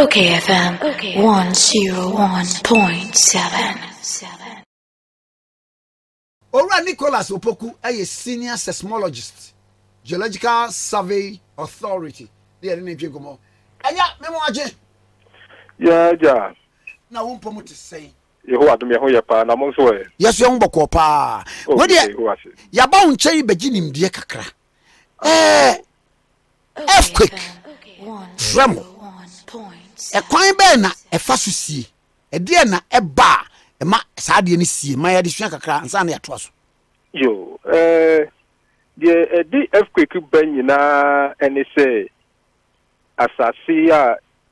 Okay, FM 101.7. Ora Nicholas Opoku, a senior seismologist, Geological Survey Authority. They are in Jacobo. Anya, memo aje. Yeah. Na won promote say. Yehowa do me ho ye pa na mo so e. Yes, yon bokọ pa. Wo de ya ba un chei beginim de kakra. Earthquake. Tremble. A coin burner, a fasusi, a dear, a bar, a ma sadianisi, my addition cacra and Sanya Twas. You, the earthquake banyana, and they say, as I see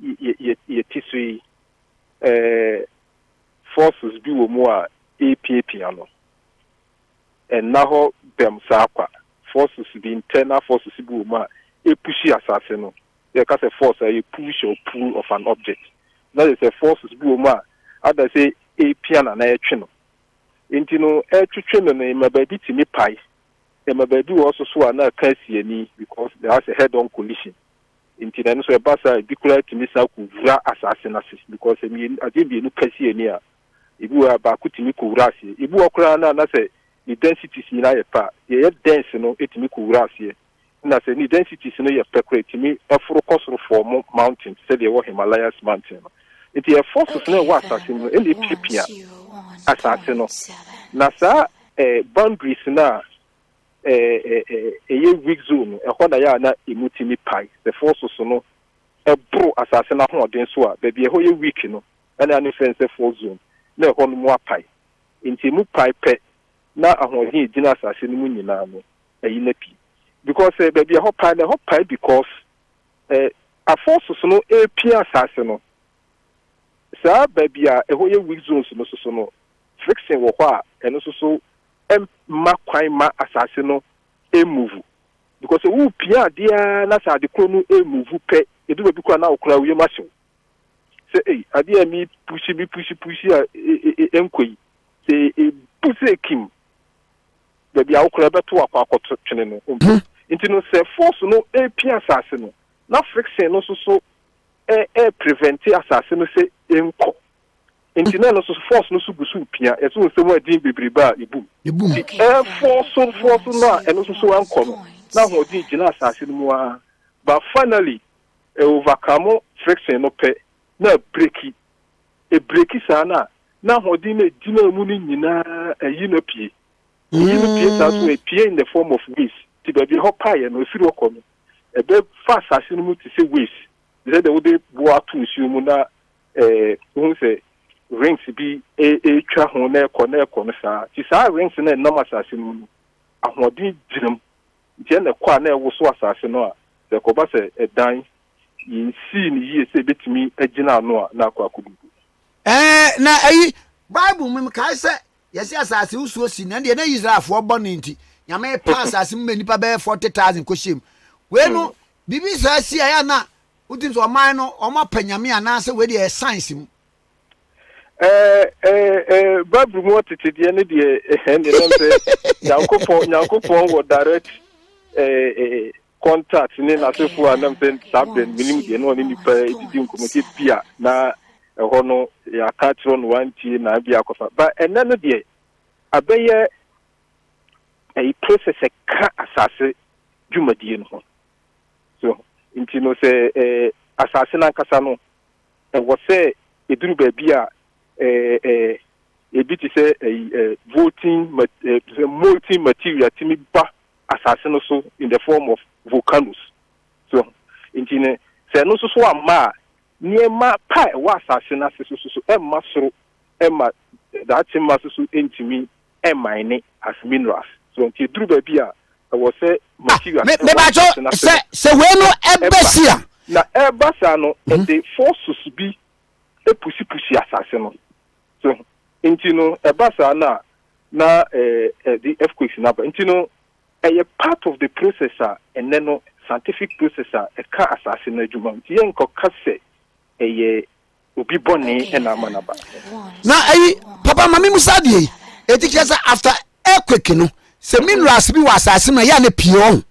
ye tissue, forces be more APA piano, and now them sapa forces be internal forces be more a pushy assassin. Because a force, a push or pull of an object. That is a force is boomer. Others say a piano and a channel. Into no air to channel in my baby to me pie. And my baby also saw another case any because there has a head on collision. Into the answer, a bassa, a big light to miss out with assassination because I mean, I didn't be no case any. If you are back to me, Kurasi, if you are Kurana, and I say the density is in a part, the air dance, no, it me Kurasi. As any densities in your percolate to me, a forecastle for mountain, said the Himalayas mountain. It is a force of no assassin, any pipia assassin. Nasa a boundaries now a weak zone, a Honayana immutini pie, the force of no a bro assassin of Densua, baby a whole week, you know, and an offensive force zone, no one more pie. In Timu pie pet, now a whole dinner assassin, Muninano, a inepi. Because baby, a hot pie, because a force no a peer assassin. Sir, baby, a whole week zones, no so no fixing war, and also so ma assassin a move. Because a whoop, yeah, dear, that's how the chrono a move, pet, it will be called now, crowd your muscle. Say, eh, I dear me, pushy, enquiry. Say, a pussy kim. Baby, I'll crab to a park or channel. Into no self force no a peer assassin. Not fixing also so a preventive assassin, say, inco. Intinal also force no supersupia, as soon as someone didn't be briba, the air force so force now, and also so uncommon. Now, what did you assassin more? But finally, a overcome friction no pay, no breaky, a breaky sana. Now, what did a dinner mooning in a unopy? Even that will appear in the form of waves. The baby hop pie and we feel coming. A bit fast as you move to say waves. They said they would go out to Sumuna, rings be a chahone, corner, corner. She saw rings in a number assassin. I want to dream. Jenna Quana was so assassin. The Cobasa a dime. You see, you say bit me a general noa. Now, Bible, Mim Kaiser. Yes, I see so sin and the Israel for Boninti. You may pass as many paper 40,000 Kushim. Well, no, BBC, see, I am not. What is or mine or my penyami and answer where they science him? Bob wanted to the end of the end of the direct contact in an answer for an unpaid subject, meaning the anonymous committee Pia. Now, hono ya catch on one tea na bia kofa but enano de abeye a process e ka asase dwumadie no so intino se asase na nkasa no e wo se eduru ba bia ebiti se voting multi material timi ba asase no so in the form of volcanoes so intine se no so so ama Niema pa was assassina susu emma so emma that emma susu intimi emma ne as minerals. So until drew baby I was say material. Se we no ebesia. Na ebasa no and the forces be a pussy assassin. So intino ebasa na the earthquake number. Intino a part of the processor and then no scientific processor a car assassin adjuma. Yen ko kase Eye ubi boni ena manaba. Na ayi papa mami musadi. Eti kesa after earthquake no. Se minerals bi wa asase na ya ne pion.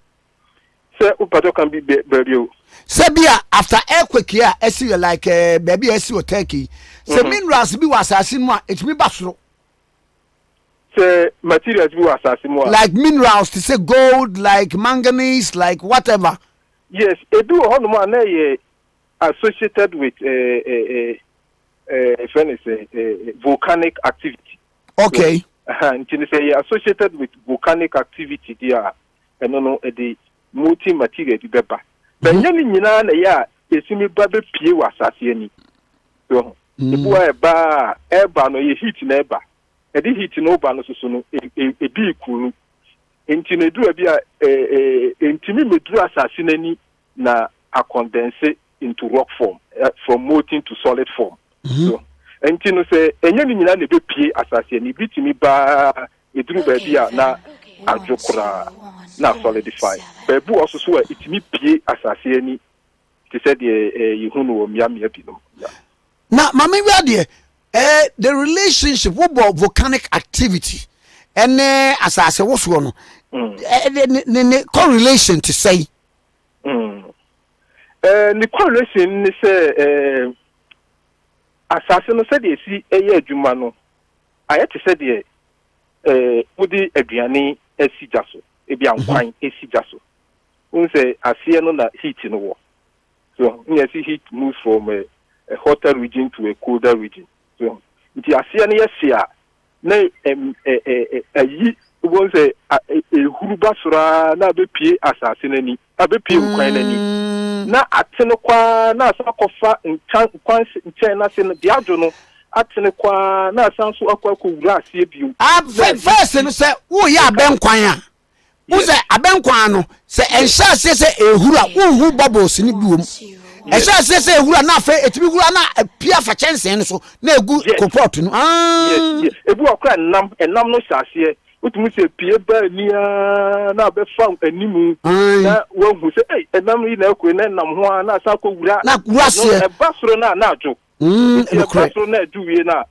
Se upato kan bi berio. Sebia after earthquake here, I see you like baby, I see you Turkey. So minerals be was assassin, it's me basro. Say materials be was assassin, like minerals to say gold, like manganese, like whatever. Yes, it do honor associated with volcanic activity. Okay, and say associated with volcanic activity, they are and no, the multi material to be. But you know, yeah, it's me baby P was assassinated. So, the boy bar, no, you hit neighbor. I did hit no banner soon, a big cool. Intimidate a assassinate na a condense into rock form, from molten to solid form. So, and you say, and you know, the P assassinate, beat me by a drew baby now. A jokra now solidify. But also swear it me pay as I say any. She said, you know, Miami. Now, Mammy, the relationship with volcanic activity and as I say, what's one correlation to say? The correlation is as I said, you see a year, Jumano. I had to say, Udi Adriani. Esi jaso ebi anwan esi jaso unse asie no na heat no wo so we see heat moves from a hotter region to a colder region so it asie no yesi a na ayi won say ehuruba sura na be pie asase na ni abe pie kwan na ni na atene kwa na asakofa nkan kwan nche na se de adwo no atene kwa na asanso akwa ko glass e biu verse no se wo ya benkwan a wo se abenkwan no se enhya se ehura wo bubbles ni biu enhya se ehura na afa etimi hura na pia fa chensen so na egu kopot no yes ebu akra enam no hyase utumi se pie ba nia na be fa animu na wo hu se enam yi na ekwe na nam ho na asako wura na wura basro na ajo na do we na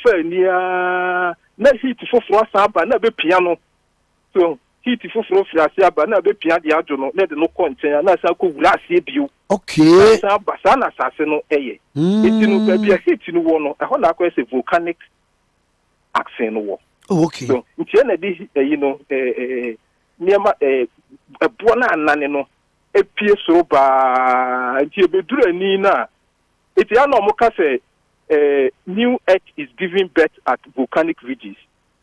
fair near na heat for Saba, na be piano. So heat for Saba, na be piano, the Adjono, let no contain, and as I could last you. Okay, Basana Sassano, eh? It be a heat in one, a whole a volcanic accent war. Okay, so in general, you know, a bona nanino, a PSO by Jebedru Nina. It is normal because new earth is giving birth at volcanic ridges.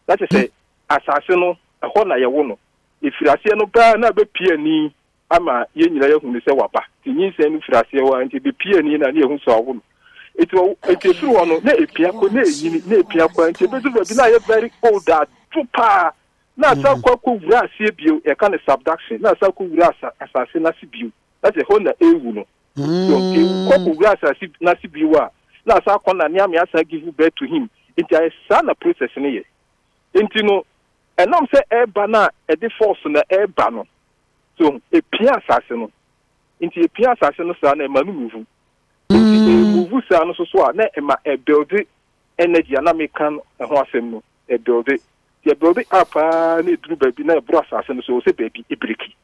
That is a assassino, a hona yawono. If you are seeing no bad, not be peony, ama yenila whom they say wapa. The new same frasia and to be peony and near whom saw woman. It will a true one, ne piaco, ne piaco, and to be very old that tupa. Now, some cocoa grass, a kind of subduction, now some cool grass assassinasibu. That's a hona ewuno. Koku grass nasibiwa na asa kona nia me asa give birth to him into a sana process ne ye intino enom se eba na e de force na eba no so e pia asase no into e pia asase no sa na manu muvu muvu sa no so so na e ma e build energy na me kan ho asem no e build e build up na dru baby na e bro asase no so se baby e breki.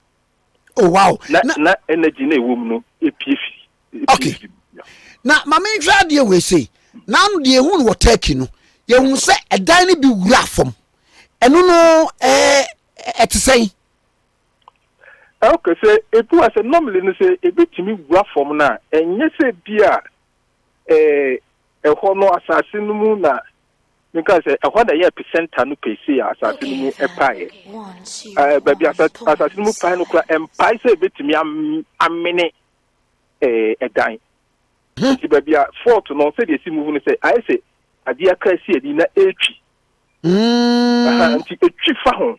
Oh wow! Na energy na woman no PF. Okay. Na mama try dey we say. Na no dey hu no Turkey no. Ye hu say e dan ni bi wura fam. Eno no e te say. Okay say e do as normally no say e bitimi wura fam na enye say bia e ho no asase no mu na because I wonder a percent no PC as I see a pie. Baby, as I see no pine and pie say bit me a minute a dime. Baby, four to non say they see moving say, I say, I dear Cassie, dinner a tree. A tree found.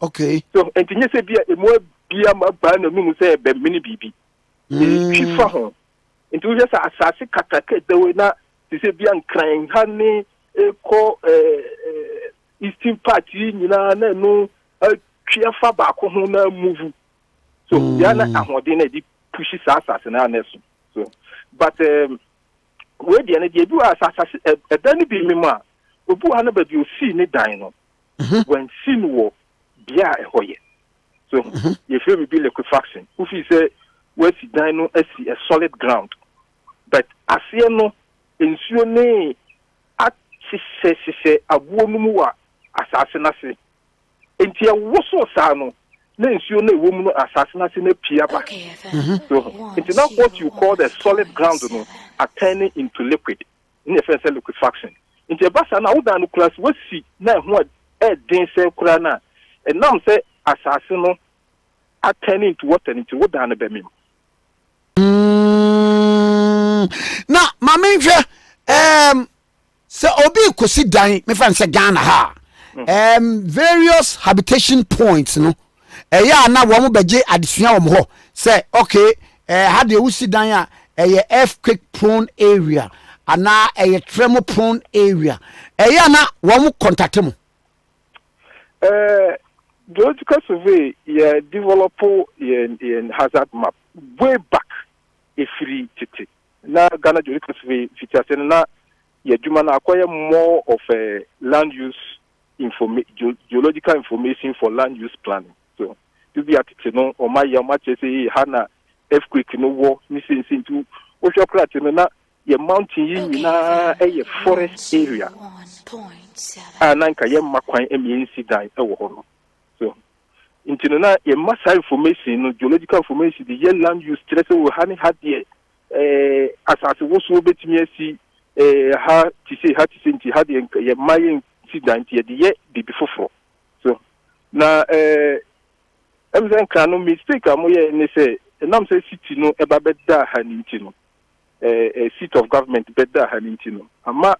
Okay. So, and you say, be a more beer, my band of moon say, but mini baby. Tree found. And to just assassin catacate the way now, they say, be crying, honey. Eko Eastern Party nyina na no twiafa ba ko ho na move so ya na ahode na di push asase na neso so but we dey na dey do asase e dan bi memo a obu ha na ba bi o si ni dan no when sin wo bia e hoye so you feel be liquefaction who feel say where she dino as a solid ground. But as you know, in Sune, at she a woman assassination. In Tia Wosso Sano, then Sune woman assassination a Piaba. So it's not what you call the solid ground, no, are turning into liquid, in the first liquefaction. In the Bassana, Udano class, what she now what a denser Kurana, and now say assassin. I turn into water into what down about me. Now, my major, so Obi could sit down, my friend said Ghana, various habitation points, no, yeah, now one would be at the say, okay, how do you sit down a earthquake prone area, and now a tremor prone area, yeah, now one would contact him. Geological survey, yeah, develop in hazard map way back a free city. Now, Ghana geological survey features and now, yeah, you man acquire more of a land use information, geological information for land use planning. So, to be at it, no, or my much as a Hana earthquake, no war, missing into Oshokrat, and now, your mountain, a forest area. 1.7. And I can't make any incident. Into na a mass information, geological information, the year land use stress will had the as a was so bit me see how to say had the Mayan incident the year before. So now everything can mistake I'm here say and I'm saying city no a babeda hanintino a seat of government beda hanintino. Ama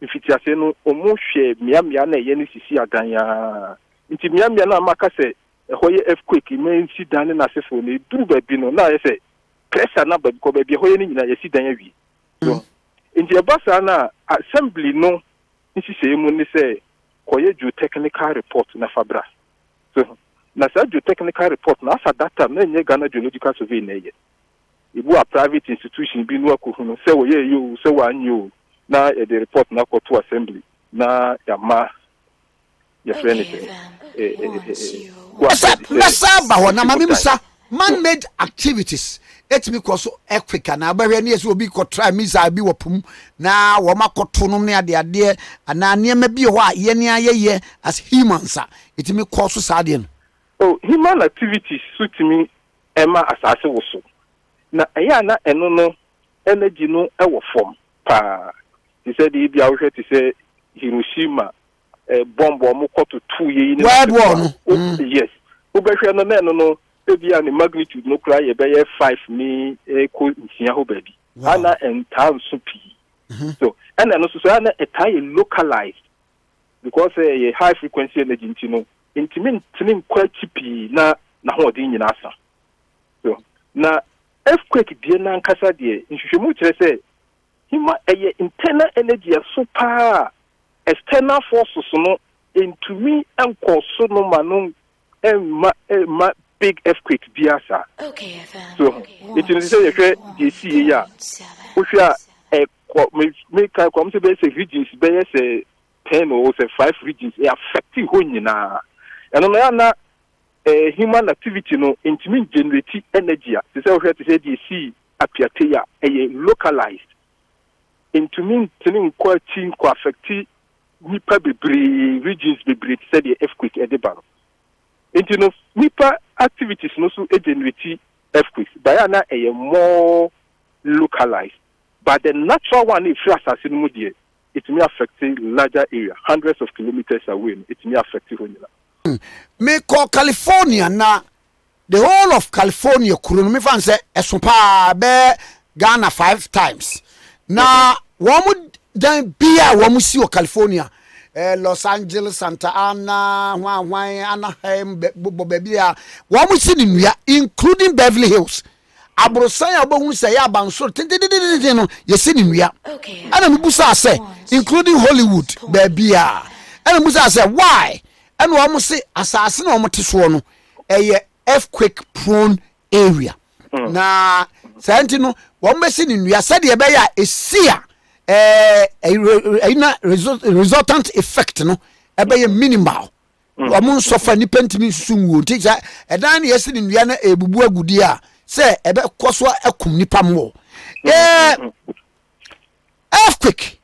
if it has no almost share Miamiana Yenisisi Aganya into Miamiana Makase. A whole earthquake, you may sit down and assess for me. Do baby no, now I say, press another because baby holding in a sit down every. In the Bassana assembly, no, this is a money say, Koye geotechnical report na Fabra. So, Nasa geotechnical report, Nasa data, many Ghana geological survey. If we are private institution, be no, say, well, you, so I knew. Now, the report now go to assembly. Now, Yama. Yes, anything. Man-made activities. Let me cause earthquake. Now, very near will be caught. Try me, I be wapum. Now, Wamako Tonomia, the idea, and I near maybe why, yenia, ye, as humans. It may cause sadian. Oh, human activities suit me, Emma, as I was so. Now, Ayana, and no energy, no, our form. Pa, he said, he be out here to say Hiroshima. A bomb or to 2 years. World War. Yes. No, maybe an magnitude no cry a 5 me a cold baby. Anna and town soupy. So, and also a tie localized because a high frequency energy, you know, intimate quite cheapy na holding in asa. So, now earthquake dear Nancasa dear, in Shumutra say, he might a internal energy of super. External forces no into me and cause so no man and my big earthquake biasa. Okay, so it is a JC ya. Which are a make a come to basic regions, bears a 10 or 5 regions, affecting Hunina. And on a human activity no intimate generative energy. This is how to say JC Apiatea, a localized into me telling quite team co affected. Nipa be regions be breed said the earthquake at the bar. And you know, Nipa activities no so generate earthquakes. Bayana a more localized. But the natural one if assassin it may affect larger area, hundreds of kilometers away. It may affect Honila. Me call California na the whole of California Kurumi fan say Esupa be Ghana 5 times. Na one would then be a Wamusio, California, Los Angeles, Santa Ana, Anaheim, Bobebia, Wamusin, including Beverly Hills. Abrosaya Bonsaya Bansor, Yesinia, and Musa say, including Hollywood, Bebia, and Musa say, why? And Wamusi assassin or Matiswano, a earthquake prone area. Na Santino, Wamusin, we are said, Yabaya is seer. Resultant effect no ebe minimal amun sofa ni pent mi sunwo ti ja edan yesin nua na ebubu agudi a say ebe koswa ekum nipa mo earthquake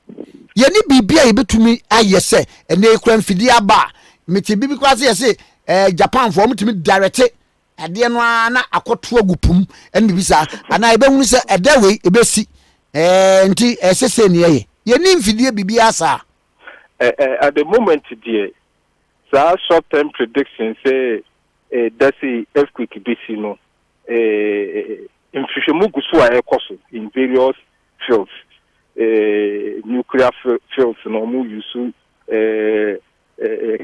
ye ni bibia ye betumi aye say ene ekura mfidi aba meti bibi kwase ye say Japan for mutumi direct ade no na akoto agupum ene bibisa ana ebe hunu say ede we ebe si nti esese ne ye ye ni mfidi bibia sa at the moment there so short term prediction say that's the earthquake be you know in various fields nuclear fields normal you see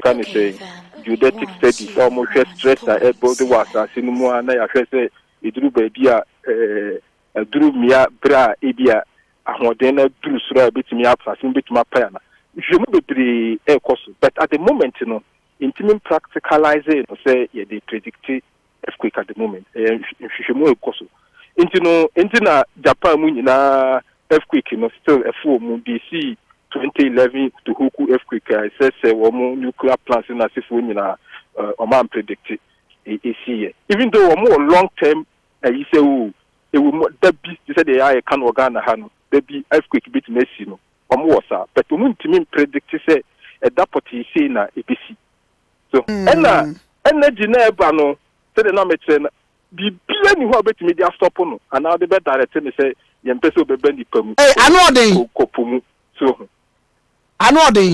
can say geodetic studies almost stress that body was as in more na ya say idru ba bia idru mia bra ebia ahoden na dru sura betimi afasin betimi apaya na you know the course but at the moment you know intimate practicalizing say yeah, they predict earthquake at the moment and you know in Japan you know earthquake you know still a full moon BC 2011 to Hoku earthquake I said say one nuclear plants in as if we man predict it even though more long term you say oh it will that be you said they are can organ hano they be earthquake bit messy you know more but we won't predict say at that point you see na ABC. So, energy never no. So the number ten, the billion you have bet media stop on. And now the bet director say, "You are supposed to bend the pum." Hey, I know they.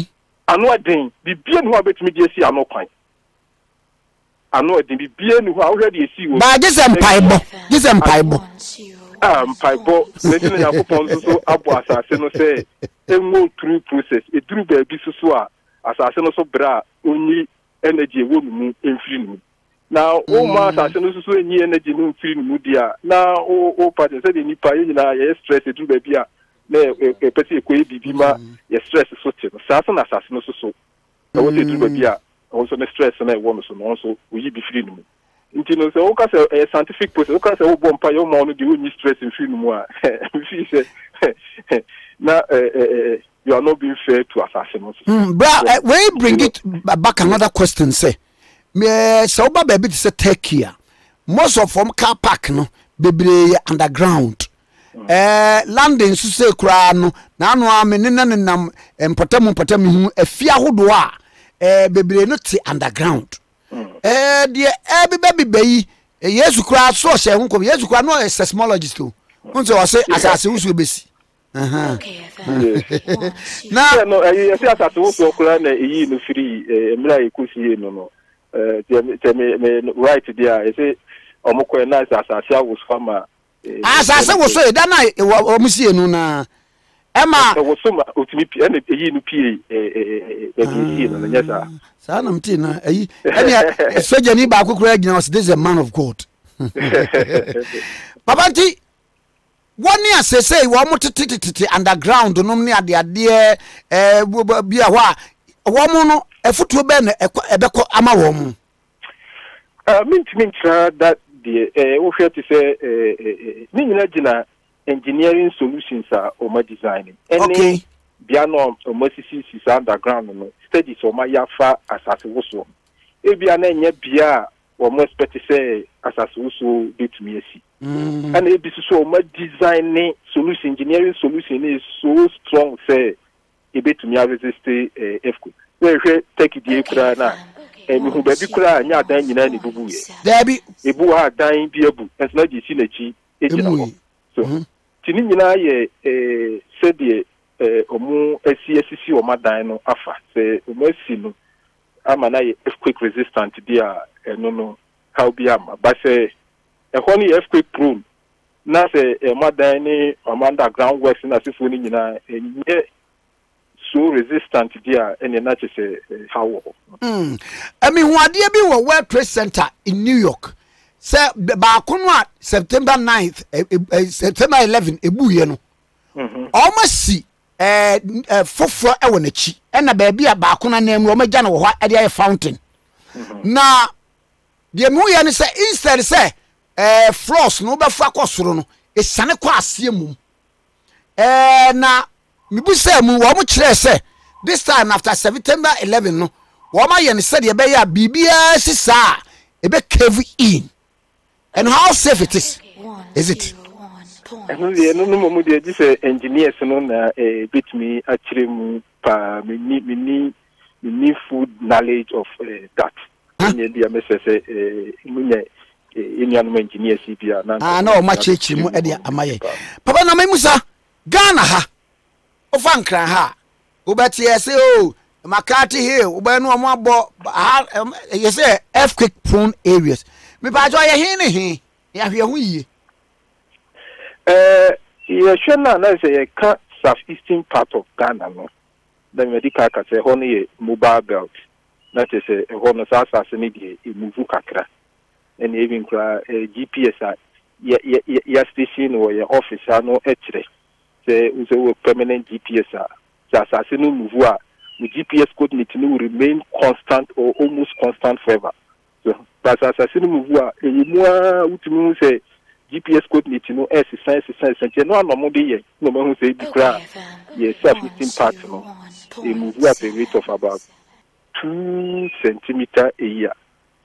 The billion you have bet media see, I know quite. I know they. The billion you have already see. But this is impossible. This is impossible. Impossible. Nothing you have found so abwa sa se no say. A more true process. A true baby so as I say no so bra only. Energy woman in free now. Oh, master, I know so any energy in free media now. Oh, pardon, said in the stress it to be a petty quay bima, your stress is such a assassin assassin also. So, I want it to be also the stress and I want to also will be free. You know, so a scientific person, okay, so bumpire money, you need stress in free more. Now, you are not being fair to assassins. But we bring it back another question. Say, me so baby to say Turkey. Most of them car park no baby underground. Landing so say kura no na no amene na nam mpatamu hu afia hodo a baby no ti underground. The baby baby Jesus Christ so say hun ko Jesus Christ no is seismologist too. Hun say assassin so be si. Now, no, I see as I talk to Oklahoma, he no free. Mila ikusi no. The right there. I say, Omoko na asasa was farmer. Asasa was so. That na omusi no na. Emma. Was so much. Utimi he no pie. He no na yesa. Sa na mti na. He. So jeni ba kukura gina. This is a man of God. Babanti. One year, say, one more to underground, no near the idea, be a woman, a foot to bend a beco amarum. Mint that the offer to say, Nina engineering solutions are or my designing. Okay, Biano or Mercy is underground, studies or my yafa as I was so. If you are named Bia or most better say as I also did me. And it is so much designing solution, engineering solution is so strong. Say a bit to me, I resist a earthquake. Well, take it, dear, now. And who baby cry, and you're dying in any boo. Debbie, a boo are dying, dear boo, as not the synergy. So, Tinina, said the Omo SCSC or Madino Afa, say, Omo, I'm an earthquake resistant, dear, and no, how be am, but say. A honey earthquake prone. Now, say, a mother any underground works in a symphony and yet so resistant, dear, and the nature say, how. I mean, what dear be a World Trade Center in New York? Say, Bakunwa, September 9th, September 11th, a booyano. Almost see a 4 floor awanachi, and a baby a Bakuna named Romajan or what at fountain. Now, the Muyan say, instead say, floss no be fakosoro no e sane kwa asiemum na mibu se mu wo mo kire se this time after September 11 no wo ma ye ne se de be ya bibia sisa e be cave in and how safe it is Is it? Engineers beat me actually need food knowledge of that. Ah, no, much chimu edia amaye. Papa na Musa Ghana ha. Ofankra ha. Ubeti say oh Makati Hill, ubenu amabo ha you say earthquake prone areas. Me pa joy hin hin. Ya hwe ho yi. You should not say a southeastern part of Ghana, no. The medical can say only mobile belt. That is a honor assassinate a muvukakra. And even GPS, your station or your office are no etched. There is a permanent GPS. The assassin muvua with GPS code need to remain constant or almost constant forever. So, but assassin muvua, you say. GPS code needs to know S, no normal day. No one say the ground. Yes, self-impact. They move at a rate of about 2 centimeters a year.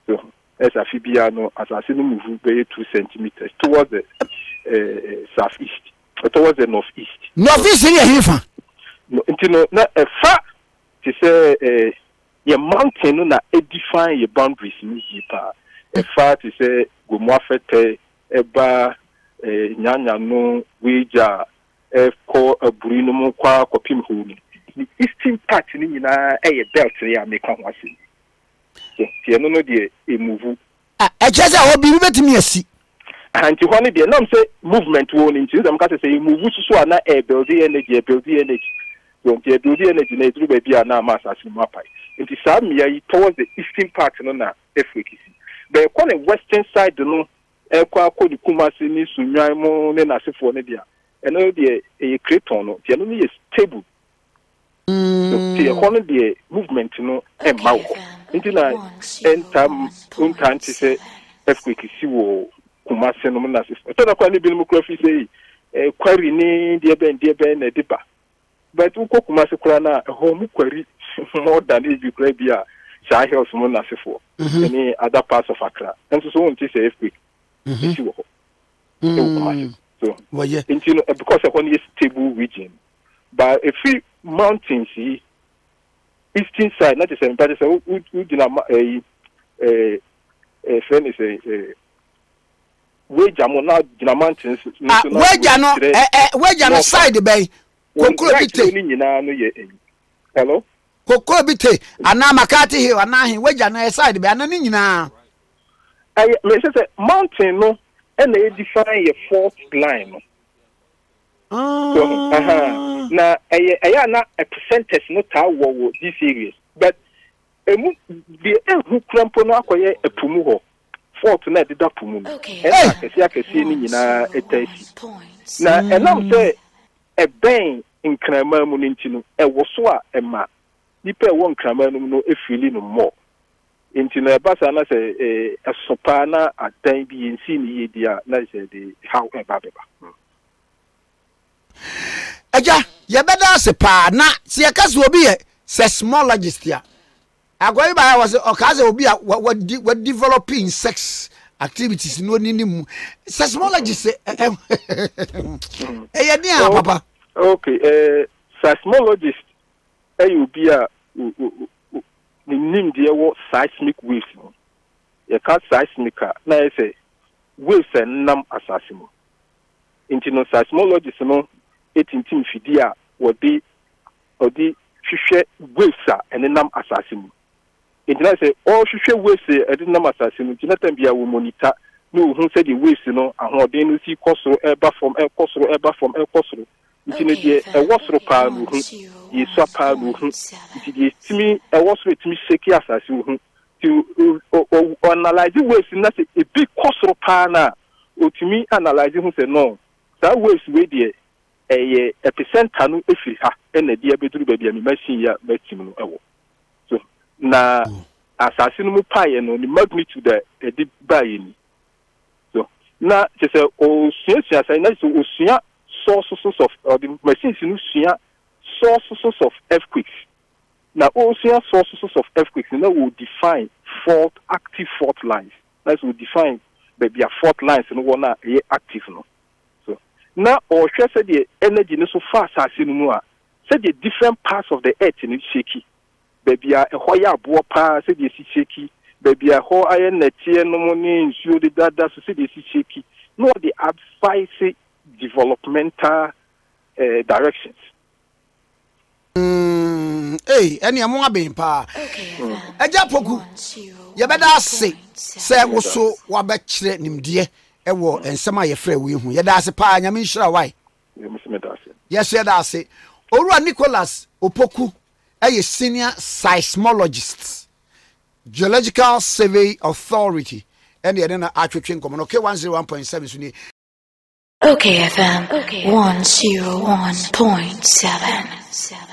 So, as a Fibiano, as I see, move by 2 centimeters towards the southeast, towards the northeast. Northeast in here, no, you know, not a far to say your mountain, not define your boundaries in Yipa. A far to say go more fete. Eba nyanya no weja ko aburino mu kwa kopim hunu eastern part ni nyina eye belt ya meka ho asin tie no no de emuvu ah ejeza ho bi betimi asi anti ho ne de na mse movement wo ni nti zam ka se emuvu susu ana e build energy don tie build energy na itru ba bia na mass asin mu apai nti sa mia yi towards the eastern part no na africa but ko the western side no Ekwa ko di kumasi ni sunyan mo ne na sefo ne dia eno de e creator no dia no ye stable the economy movement no e mawo nti na entam untanti se earthquake si wo kumasi no na sefo to na kwa ni bi no kura fi sei e kwari ni de ben na diba but ko kumasi kura na ho mu kwari more than e bi kura bia sa health mo na sefo any other parts of Accra nso so unti se earthquake so, well, yeah. Because of only a stable region, but if we mountains, eastern side, not the same, but we do not a friend is a wage. I'm not the mountains, wage on the side bay. Hello, Kokobite, and now Makati Hill, and now he wage on the side bay. I mountain no and they define your fourth line. Now I na a percentage no tower this series. But the who crampo no akoye a pumuho. Fourth na did that pumu. Now and I'm say a bang in Kramunintino a waswa a ma. Nipe won Kraman no if you no more. Into the bus, and I say a sopana at time being seen here. Now, the how Aja, you better sepa na see a cast will be a small logistia. I go by was a cast will be what developing sex activities no need small logistic. Papa. Okay, seismologist, you be a. The name there was seismic waves. You can't seismic. Now I say waves are numb assassin. Into no seismologists, no, it in team Fidia or the share waves are and the numb assassin. Into I say all share waves are the numb assassin. Into that time we will monitor. No, who said the waves, you know, and what they know see Kosovo ever from El Kosovo ever from El Kosovo. Into the Kosovo palm. Ye swapa ruhu ntidi timi ewo so etimi shake asase ruhu to analyze ways na say e big cosro pa na otimi analyze hu say no that ways we dey eh a percent anu efi ha na dey beduru ba bia me machine ya matim no ewo so na asase no mu paye no the magnitude e dey buy ni so na say say o sua say na so sua sources of the machines no sua sources of earthquakes. Now, also sources of earthquakes, and that will define fault, active fault lines. That will define baby a fault lines and one are active no. So now or share the energy no so fast as in Mua. Said the different parts of the earth in it shaky. Baby a hoya boa pa said the shaky, baby a ho iron net no money in show the data so see the shaky. No the advice developmental directions. Hey, any among being pa. A Japoku, you better say, was so wabachelor named dear, a war, and some of your friend will who yadasa pine. I mean, sure, why? Yes, yes, I Ora Nicholas Opoku, a senior seismologist, Geological Survey Authority, and the other actual train common. Okay, 101.7. Okay, FM, 101.7.